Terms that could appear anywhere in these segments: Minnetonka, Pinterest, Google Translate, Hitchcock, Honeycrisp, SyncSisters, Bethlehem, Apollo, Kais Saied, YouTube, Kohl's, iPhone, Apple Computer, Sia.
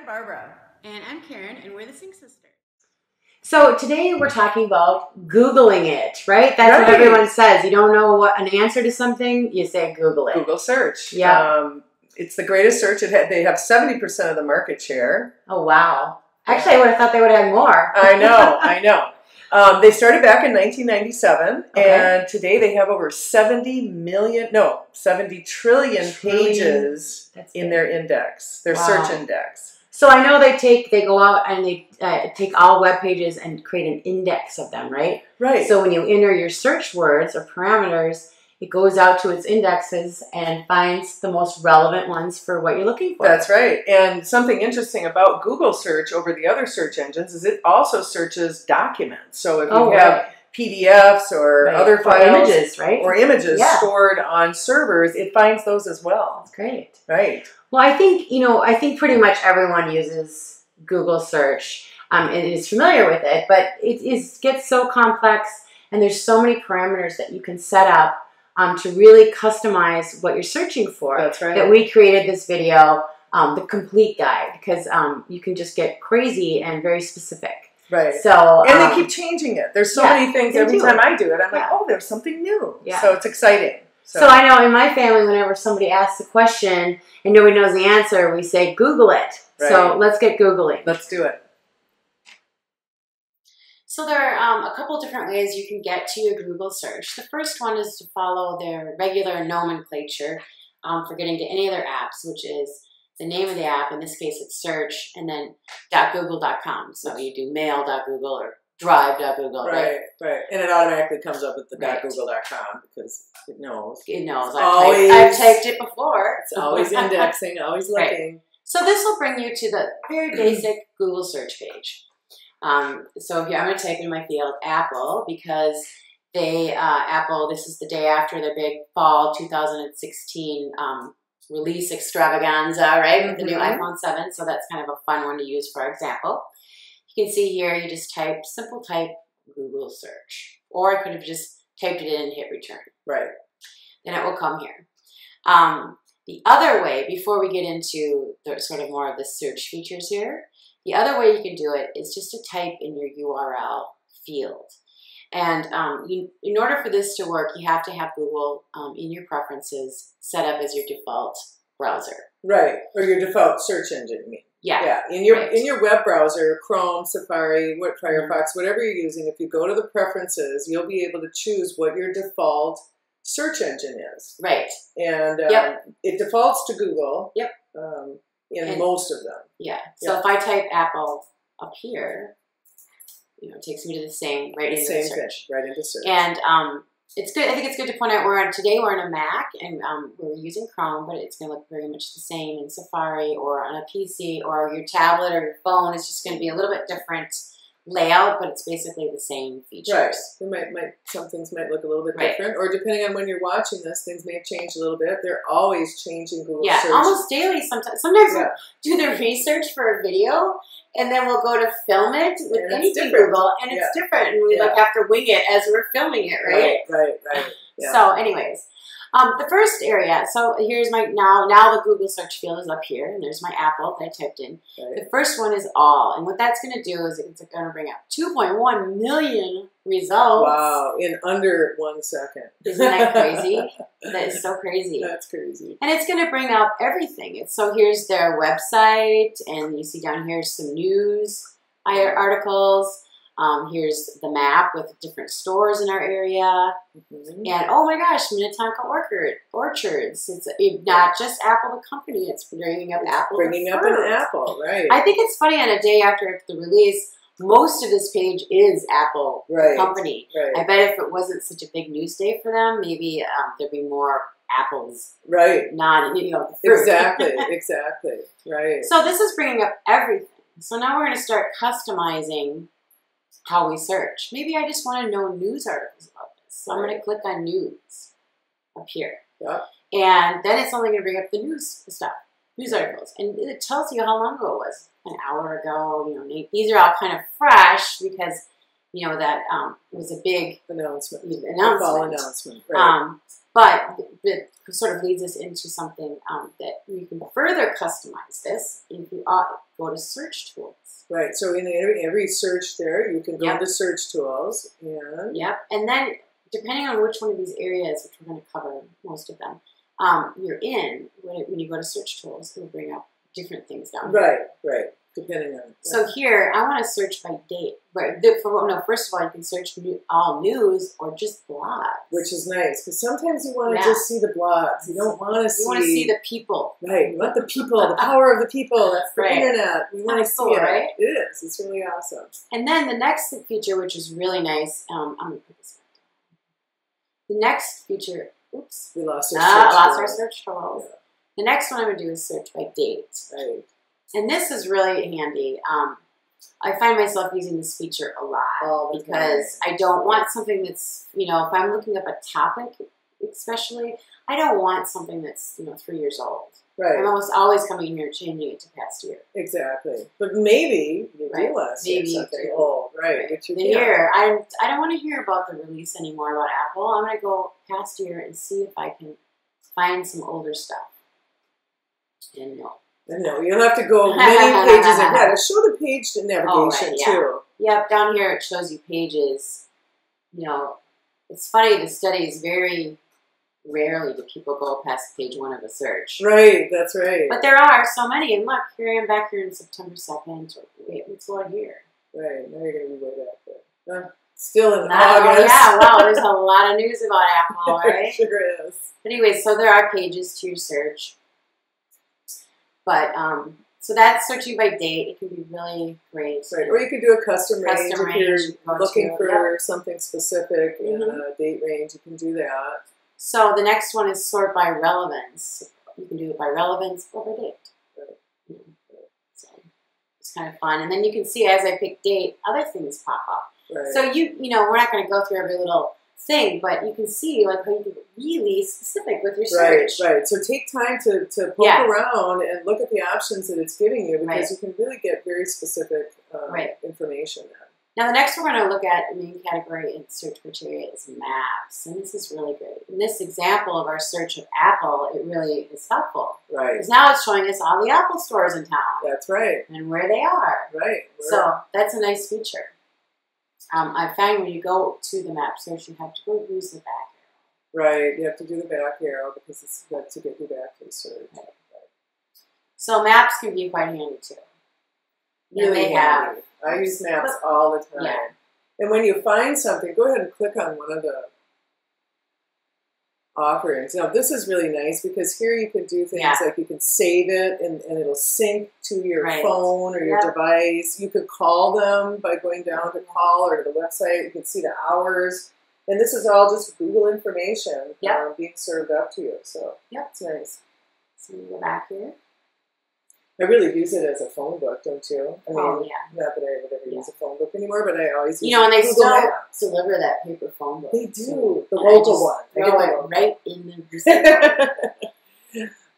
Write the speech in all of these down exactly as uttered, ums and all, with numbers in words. and Barbara. And I'm Karen, and we're the Sync Sisters. So today we're talking about Googling it, right? That's right. What everyone says. You don't know what an answer to something, you say Google it. Google search. Yeah. Um, it's the greatest search. It ha they have seventy percent of the market share. Oh, wow. Actually, I would have thought they would have had more. I know. I know. Um, they started back in nineteen ninety-seven, okay. And today they have over seventy million, no, seventy trillion, trillion. Pages That's in big. Their index, their wow. search index. So I know they take, they go out and they uh, take all web pages and create an index of them, right? Right. So when you enter your search words or parameters, it goes out to its indexes and finds the most relevant ones for what you're looking for. That's right. And something interesting about Google search over the other search engines is it also searches documents. So if you oh, have right. P D Fs or right. other files or images, right? or images yeah. stored on servers, it finds those as well. That's great. Right. Well, I think, you know, I think pretty much everyone uses Google search um, and is familiar with it, but it is, gets so complex and there's so many parameters that you can set up Um, to really customize what you're searching for. That's right. That we created this video, um, the complete guide, because um, you can just get crazy and very specific. Right. So and um, they keep changing it. There's so yeah, many things. Every time it. I do it, I'm yeah. like, oh, there's something new. Yeah. So it's exciting. So. so I know in my family, whenever somebody asks a question and nobody knows the answer, we say Google it. Right. So let's get Googling. Let's do it. So there are um, a couple different ways you can get to your Google search. The first one is to follow their regular nomenclature um, for getting to any of their apps, which is the name of the app. In this case, it's search, and then .google dot com. So you do mail dot google or drive dot google. Right, right, right. And it automatically comes up with the right. .google dot com because it knows. It knows. I've, always, typed, I've typed it before. It's always indexing, always looking. Right. So this will bring you to the very basic Google search page. Um, so here I'm going to type in my field Apple because they, uh, Apple, this is the day after their big fall two thousand sixteen um, release extravaganza, right, with the new iPhone seven. So that's kind of a fun one to use for example. You can see here you just type, simple type Google search. Or I could have just typed it in and hit return. Right. Then it will come here. Um, the other way, before we get into the, sort of more of the search features here, the other way you can do it is just to type in your U R L field. And um, you, in order for this to work, you have to have Google um, in your preferences set up as your default browser. Right, or your default search engine, you mean. Yeah. Yeah. In your, right. in your web browser, Chrome, Safari, Firefox, whatever you're using, if you go to the preferences, you'll be able to choose what your default search engine is. Right. And um, yep. it defaults to Google. Yep. Um, In and, most of them. Yeah. So yeah. if I type Apple up here, you know, it takes me to the same, right into same the search. Thing, right into search. And um, it's good. I think it's good to point out we're on, today we're on a Mac and um, we're using Chrome, but it's going to look very much the same in Safari or on a P C or your tablet or your phone. It's just going to be a little bit different layout, but it's basically the same features. Right. We might, might, some things might look a little bit right. different, or depending on when you're watching this, things may have changed a little bit. They're always changing Google yeah, search. Yeah, almost daily sometimes. Sometimes yeah. we'll do the research for a video, and then we'll go to film it with and anything Google, and yeah. it's different, and we yeah. like have to wing it as we're filming it, right? Right, right, right. Yeah. So anyways, um, the first area, so here's my, now now the Google search field is up here, and there's my Apple that I typed in. Right. The first one is all, and what that's going to do is it's going to bring up two point one million results. Wow, in under one second. Isn't that crazy? That is so crazy. That's crazy. And it's going to bring up everything. It's, so here's their website, and you see down here some news articles. Um, here's the map with different stores in our area. Mm-hmm. And oh my gosh, Minnetonka Orchard, Orchards. It's not just Apple the company, it's bringing up it's Apple. Bringing up an Apple, right. I think it's funny, on a day after the release, most of this page is Apple right. the company. Right. I bet if it wasn't such a big news day for them, maybe um, there'd be more apples. Right. Not, you know, the fruit. Exactly, exactly. Right. So this is bringing up everything. So now we're going to start customizing how we search. Maybe I just want to know news articles about this. So I'm going to click on news up here. Yep. And then it's only going to bring up the news stuff, news articles. And it tells you how long ago it was. An hour ago, you know, these are all kind of fresh because, you know, that um, was a big announcement. Announcement. announcement right. um, but it sort of leads us into something um, that you can further customize this. If you go to search tools. Right. So in every, every search there, you can go yep. to search tools. Yeah. Yep. And then depending on which one of these areas, which we're going to cover most of them, um, you're in, when, it, when you go to search tools, it'll bring up different things down here. Right, right. Depending on it. So here, I want to search by date. But the, for, no, first of all, you can search new, all news or just blogs. Which is nice, because sometimes you want to yeah. just see the blogs. You don't want to see... You want to see the people. Right, you want the people, the power of the people. That's the right. internet. You want to cool, see it. Right? It is. It's really awesome. And then the next feature, which is really nice, um, I'm going to put this back. The next feature... Oops. We lost our search. Uh, lost our search tools. Yeah. The next one I'm going to do is search by date. Right. And this is really handy. Um, I find myself using this feature a lot oh, because I don't want something that's, you know, if I'm looking up a topic, especially, I don't want something that's, you know, three years old. Right. I'm almost always coming in here changing it to past year. Exactly. But maybe you right? do less. Maybe something old. Right. right. The year. I, I don't want to hear about the release anymore about Apple. I'm going to go past year and see if I can find some older stuff. And no. No, you'll have to go many pages ahead. Yeah, show the page to navigation oh, right, yeah. too. Yep, down here it shows you pages. You know, it's funny, the studies very rarely do people go past page one of a search. Right, that's right. But there are so many, and look, here I am back here in September second. Wait, what's going here? Right, now you're going to be way back there. Huh? Still in Not, August. Yeah, wow, there's a lot of news about Apple, right? Sure is. But anyway, so there are pages to your search. But, um, so that's searching by date. It can be really great. Right. Or you could do a custom, custom range, range if you're looking for yeah. something specific mm-hmm. in a date range. You can do that. So the next one is sort by relevance. You can do it by relevance or by date. Right. Mm-hmm. Right. So it's kind of fun. And then you can see as I pick date, other things pop up. Right. So, you you know, we're not going to go through every little thing, but you can see like how you can be really specific with your search. Right, right. So take time to, to poke yeah. around and look at the options that it's giving you, because right. you can really get very specific um, right. information there. Now the next one we're going to look at, the main category in search criteria, is maps, and this is really great. In this example of our search of Apple, it really is helpful. Right. Because now it's showing us all the Apple stores in town. That's right. And where they are. Right. We're so that's a nice feature. Um, I find when you go to the map search, you have to go use the back arrow. Right, you have to do the back arrow because it's got to get you back to the search. Right. Right. So maps can be quite handy too. Really they have. I use maps all the time. Yeah. And when you find something, go ahead and click on one of the offerings. Now this is really nice because here you can do things yeah. like you can save it and, and it'll sync to your right. phone or yep. your device. You could call them by going down to call or to the website. You can see the hours. And this is all just Google information yep. um, being served up to you. So yep. it's nice. So you go back here. I really use it as a phone book, don't you? I mean, oh, yeah. Not that I would ever yeah. use a phone book anymore, but I always use You know, and they Google still Maps. Deliver that paper phone book. They do. The local one. They throw it right in the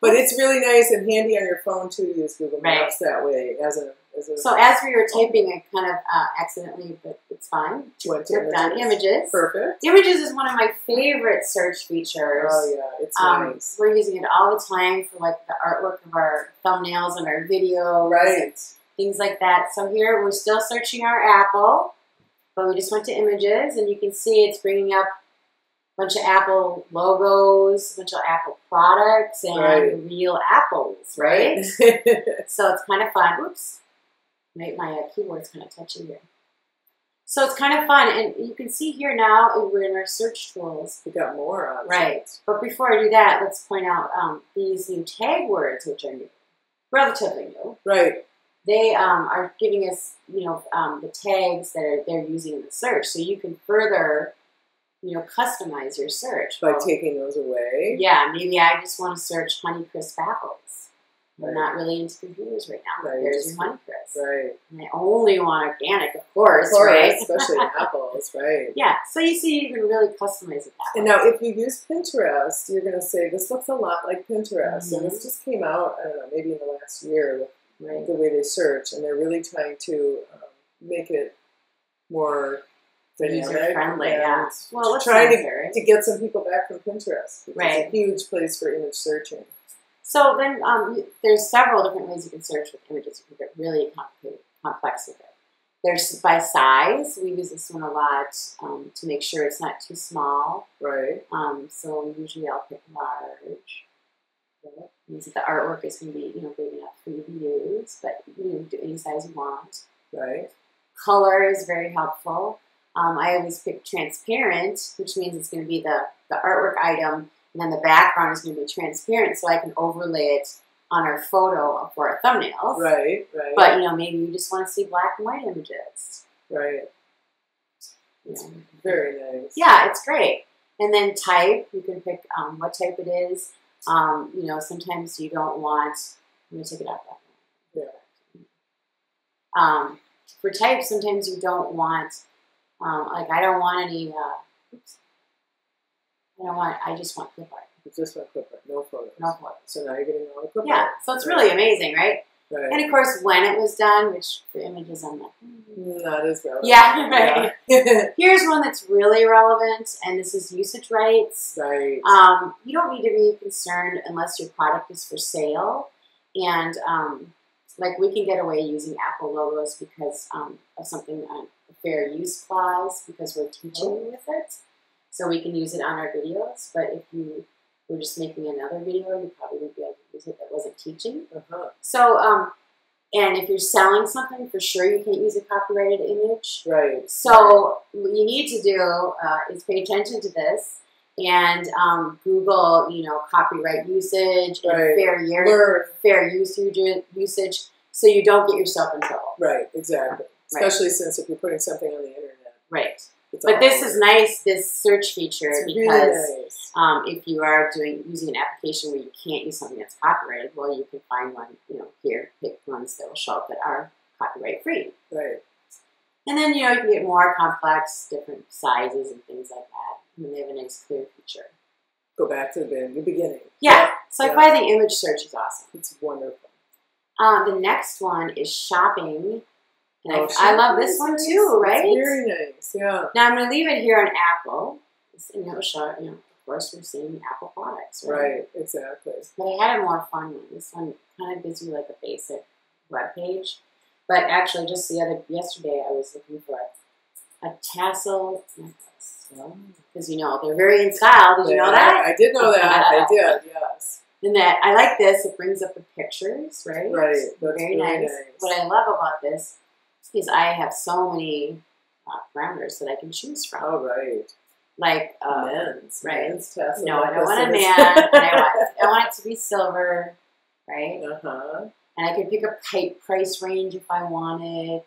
But it's really nice and handy on your phone, too, to use Google Maps right. that way. As a, as a So as we were typing, I kind of uh, accidentally, but it's fine. Went to images. Done. Images. Perfect. Images is one of my favorite search features. Oh, yeah. It's um, nice. We're using it all the time for, like, the artwork of our thumbnails and our videos. Right. Things like that. So here, we're still searching our Apple, but we just went to images, and you can see it's bringing up bunch of Apple logos, bunch of Apple products, and right. real apples, right? So it's kind of fun. Oops. My, my uh, keyboard's kind of touchy here. So it's kind of fun, and you can see here now we're in our search tools. We got more options. Right. But before I do that, let's point out um, these new tag words, which are new, relatively new. Right. They um, are giving us, you know, um, the tags that are, they're using in the search, so you can further... you know, customize your search. By well, taking those away? Yeah, maybe I just want to search Honeycrisp apples. Right. I'm not really into computers right now. Right. There's your Honeycrisp. Right. And I only want organic, of course, of course right? Especially apples, right. Yeah, so you see you can really customize it that way. And now if you use Pinterest, you're going to say, this looks a lot like Pinterest. Mm-hmm. And this just came out, I don't know, maybe in the last year, with right. the way they search. And they're really trying to um, make it more... user-friendly, yeah. Well, let's try to, to get some people back from Pinterest. Right. It's a huge place for image searching. So then um, there's several different ways you can search with images. You can get really complicated, complex with it. There's by size. We use this one a lot um, to make sure it's not too small. Right. Um, so usually I'll pick large. It means that the artwork is going to be, you know, big enough for you to use, but you can do any size you want. Right. Color is very helpful. Um, I always pick transparent, which means it's going to be the, the artwork item, and then the background is going to be transparent, so I can overlay it on our photo for our thumbnails. Right, right. But, you know, maybe you just want to see black and white images. Right. Yeah. Very nice. Yeah, it's great. And then type, you can pick um, what type it is. Um, you know, sometimes you don't want, I'm going to take it out that way. Yeah. Um, for type, sometimes you don't want, um, like I don't want any, uh, oops. I don't want, I just want clip art. It's just like clip art, no photos. No photos. So now you're getting all the clip yeah, art. Yeah, so it's really amazing, right? Right. And of course, when it was done, which for images, I'm like, mm-hmm. Not as relevant. Yeah, right. Yeah. Here's one that's really relevant, and this is usage rights. Right. Um, you don't need to be concerned unless your product is for sale. And um, like we can get away using Apple logos because um, of something, on a fair use clause, because we're teaching oh. with it. So we can use it on our videos, but if you We're just making another video, you probably wouldn't be able to use it. That wasn't teaching. Uh-huh. So, um, and if you're selling something, for sure you can't use a copyrighted image. Right. So what you need to do uh, is pay attention to this and um, Google, you know, copyright usage and right. fair, year, fair use usage, so you don't get yourself in trouble. Right. Exactly. Right. Especially since if you're putting something on the internet. Right. It's but this is nice, this search feature, it's because really nice. um, if you are doing using an application where you can't use something that's copyrighted, well, you can find one, you know, here, pick ones that will show up that are copyright free. Right. And then, you know, you can get more complex, different sizes and things like that. And they have a nice clear feature. Go back to the, the beginning. Yeah. So yeah. I find the image search is awesome. It's wonderful. Um, the next one is shopping. Oh, I love this one too, right? It's very nice, yeah. Now I'm going to leave it here on Apple. You know, show, you know, of course we're seeing Apple products, right? Right, exactly. But I had a more fun one. This one kind of gives you like a basic web page. But actually, just the other yesterday, I was looking for a tassel necklace. Because you know they're very in style. Did yeah, you know that? I did know that. I did. Yes. And that I like this. It brings up the pictures, right? Right. That's very nice. nice. What I love about this. Because I have so many uh, parameters that I can choose from. Oh, right. Like, um, men's. Right. Men's tassel. No, I don't want a man. And I, want, I want it to be silver, right? Uh-huh. And I can pick a type price range if I wanted.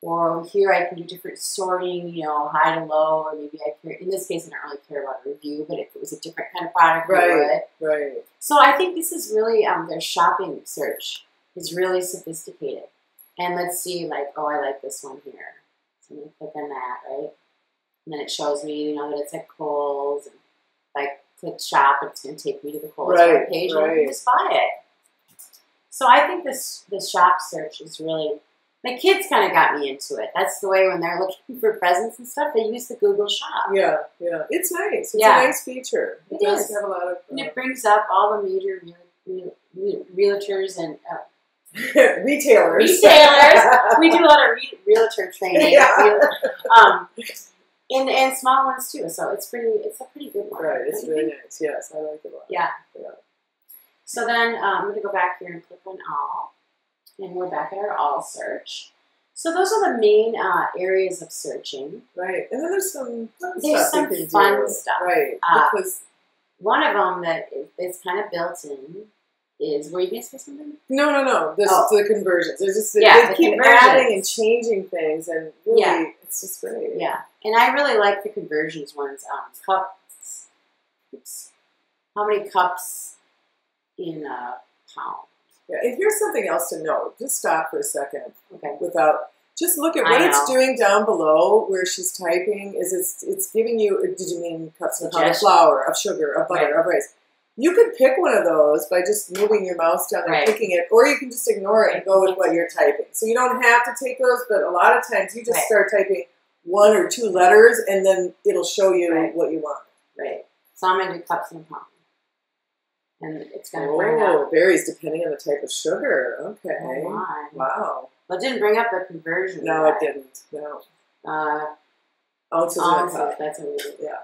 Or here I can do different sorting, you know, high to low. Or maybe I care. In this case, I don't really care about a review, but if it was a different kind of product, right, I would. Right. So I think this is really, um, their shopping search is really sophisticated. And let's see, like, oh, I like this one here. So I'm going to click on that, right? And then it shows me, you know, that it's at Kohl's. And if I click shop, it's going to take me to the Kohl's right, page right. and I can just buy it. So I think this the shop search is really, my kids kind of got me into it. That's the way when they're looking for presents and stuff, they use the Google shop. Yeah, yeah. It's nice. It's yeah. a nice feature. It, it does is. have a lot of... Uh, and it brings up all the major real, real, real, realtors and... Uh, Retailers. Retailers. We do a lot of re realtor training, yeah. um, and and small ones too. So it's pretty. It's a pretty good one. Right. It's really nice. Yes, I like it a lot. Yeah. yeah. So then um, I'm going to go back here and click on all, and we're back at our all search. So those are the main uh, areas of searching. Right. And then there's some fun there's stuff. There's some fun do. stuff. Right. Uh, because one of them that is kind of built in. Is were you going to say something? No, no, no. This oh. the conversions. They're just yeah, they the keep adding and changing things, and really, yeah. it's just great. Yeah, and I really like the conversions ones. Um, cups. Oops. How many cups in a pound? Yeah, and here's something else to note. Just stop for a second. Okay. Without just look at what it's doing down below where she's typing. Is it's it's giving you? Did you mean cups in a pound of flour, of sugar, of butter, right. of rice? You could pick one of those by just moving your mouse down and right. picking it, or you can just ignore it and go with what you're typing. So you don't have to take those, but a lot of times you just right. start typing one or two letters, and then it'll show you right. what you want. Right. So I'm going to do cups and a pound. and it's going to oh, bring up. Varies depending on the type of sugar. Okay. Oh, wow. Well, it didn't bring up the conversion. No, rate. It didn't. No. Uh, ounces in a cup. That's what we did. Yeah.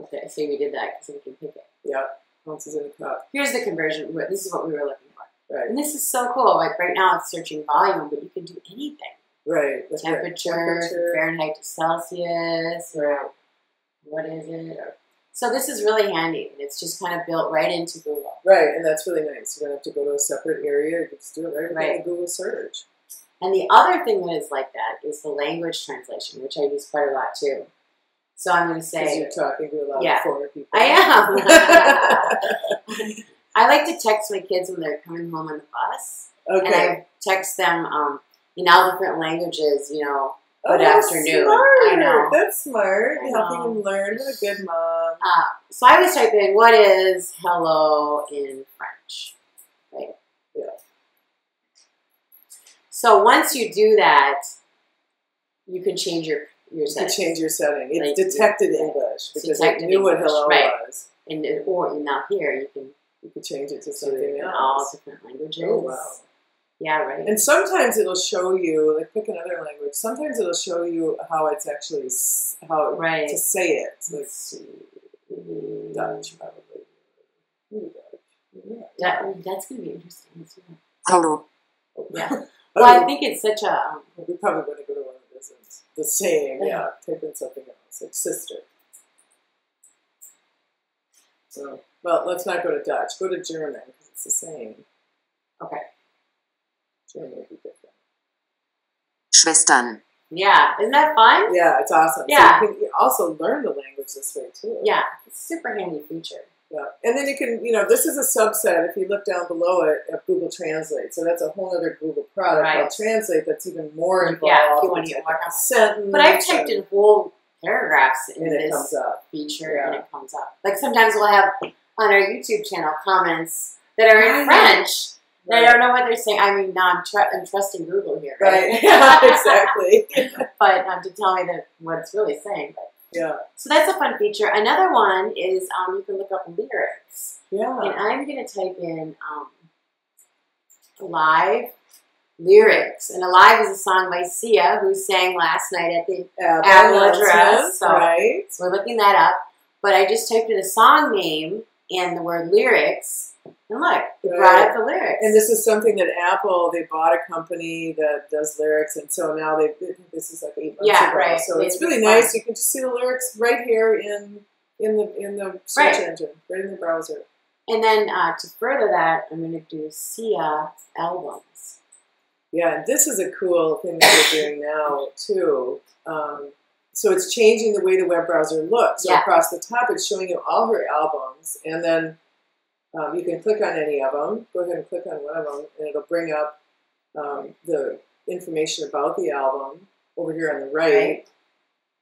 Okay, so we did that because we can pick it. Yeah. Ounces in a cup. Here's the conversion. This is what we were looking for. Right. And this is so cool. Like right now, it's searching volume, but you can do anything. Right. That's temperature, right. Temperature, Fahrenheit to Celsius. Right. What is it? Yeah. So this is really handy. It's just kind of built right into Google. Right, and that's really nice. You don't have to go to a separate area. You can just do it right, right. in Google search. And the other thing that is like that is the language translation, which I use quite a lot too. So I'm going to say... Because you're talking to a lot yeah, of foreign people. I am. I like to text my kids when they're coming home on the bus. Okay. And I text them um, in all different languages, you know, Good oh, afternoon. Smart. I know. That's smart. I Helping know. Them learn with a good mom. Uh, so I always type in, what is hello in French? Right? Yeah. So once you do that, you can change your, your setting. You can change your setting. It's like, detected yeah. English. Because detected it knew English, what hello right. was. And, or now here, you can, you can change it to something else. All different languages. Oh, wow. Yeah, right. And sometimes it'll show you, like pick another language, sometimes it'll show you how it's actually, how right. to say it. Like, mm-hmm. Dutch, probably. Ooh, Dutch. Yeah. That, that's going to be interesting. Hello. Yeah. Well, I think it's such a... Um, we probably want to go to one of those. The same, yeah. Type in something else, like sister. So, well, let's not go to Dutch. Go to German, because it's the same. Okay. Schwestern. Yeah, isn't that fun? Yeah, it's awesome. Yeah. So you can also learn the language this way, too. Yeah, it's a super handy feature. Yeah, and then you can, you know, this is a subset, if you look down below it, of Google Translate. So that's a whole other Google product right. called Translate that's even more involved. Yeah, if you want to get more sentence. But I've typed in whole paragraphs in and this it comes up. feature, yeah. and it comes up. Like sometimes we'll have on our YouTube channel comments that are in French. Right. I don't know what they're saying. I mean, no, I'm, tr I'm trusting Google here. Right, right. Yeah, exactly. But um, to tell me that what it's really saying. But. Yeah. So that's a fun feature. Another one is um, you can look up lyrics. Yeah. And I'm going to type in um, live lyrics. And Alive is a song by Sia, who sang last night at the Apollo address. So right. So we're looking that up. But I just typed in a song name and the word lyrics. And look, they brought up the lyrics. And this is something that Apple, they bought a company that does lyrics, and so now they this is like eight months yeah, ago. Right. So they it's really fun. Nice. You can just see the lyrics right here in in the in the search right. engine, right in the browser. And then uh, to further that, I'm going to do Sia albums. Yeah, and this is a cool thing that we're doing now too. Um, so it's changing the way the web browser looks. So yeah. across the top, it's showing you all her albums, and then. Um, you can click on any of them. Go ahead and click on one of them, and it'll bring up um, the information about the album over here on the right, right.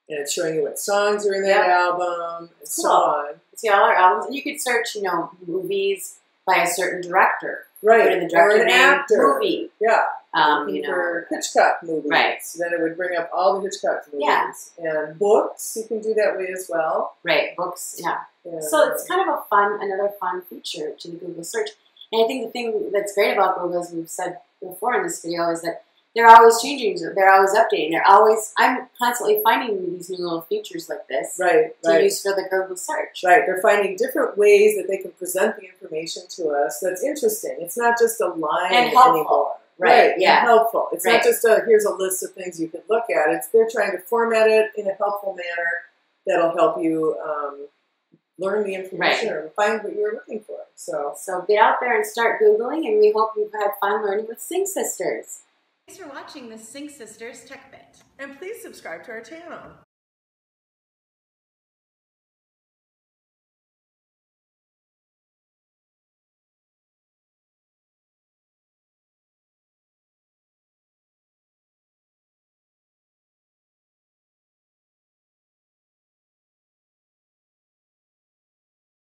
and it's showing you what songs are in that yep. album, and cool. so on. See all our albums, and you could search, you know, movies by a certain director, right? Put in the director or an actor movie, yeah. Um, you know, for Hitchcock movies, right? So then it would bring up all the Hitchcock movies, yeah. and books. You can do that way as well, right? Books, yeah. So it's kind of a fun, another fun feature to the Google search. And I think the thing that's great about Google, as we've said before in this video, is that they're always changing, they're always updating, they're always, I'm constantly finding these new little features like this right, to right. use for the Google search. Right, they're finding different ways that they can present the information to us that's interesting. It's not just a line and helpful. Anymore. Right, right, yeah. And helpful. It's right. not just a, here's a list of things you can look at. It's they're trying to format it in a helpful manner that'll help you um, learn the information right. or find what you were looking for. So so get out there and start Googling, and we hope you've had fun learning with SyncSisters. Thanks for watching the SyncSisters Tech Bit. And please subscribe to our channel.